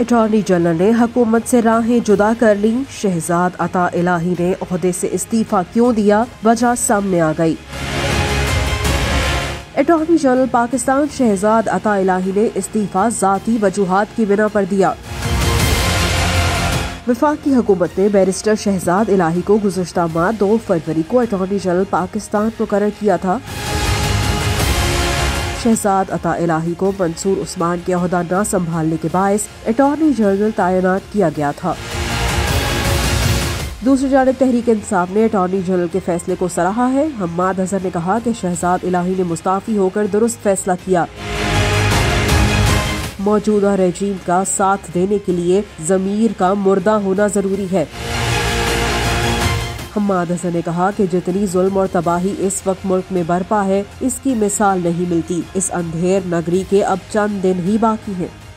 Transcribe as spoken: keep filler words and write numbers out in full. Attorney general ने हुकूमत से राहें जुदा कर ली। शहजाद अता इलाही ने ओहदे से इस्तीफा क्यों दिया, वजह सामने आ गई। अटॉर्नी जनरल पाकिस्तान शहजाद अता इलाही ने इस्तीफा ज़ाती वजूहात की बिना पर दिया। वफाकी हुकूमत ने बैरिस्टर शहजाद इलाही को गुज़श्ता माह दो फरवरी को अटॉर्नी जनरल पाकिस्तान मुकर्रर किया था। शहजाद अता इलाही को मंसूर उस्मान के ओहदा न संभालने के बायस अटॉर्नी जनरल तैनात किया गया था। दूसरी जानब तहरीक इंसाफ ने अटॉर्नी जनरल के फैसले को सराहा है। हम्माद अजहर ने कहा कि शहजाद इलाही ने मुस्ताफी होकर दुरुस्त फैसला किया। मौजूदा रेजीम का साथ देने के लिए ज़मीर का मुर्दा होना ज़रूरी है। हम्माद हसन ने कहा कि जितनी जुल्म और तबाही इस वक्त मुल्क में बरपा है, इसकी मिसाल नहीं मिलती। इस अंधेर नगरी के अब चंद दिन ही बाकी हैं।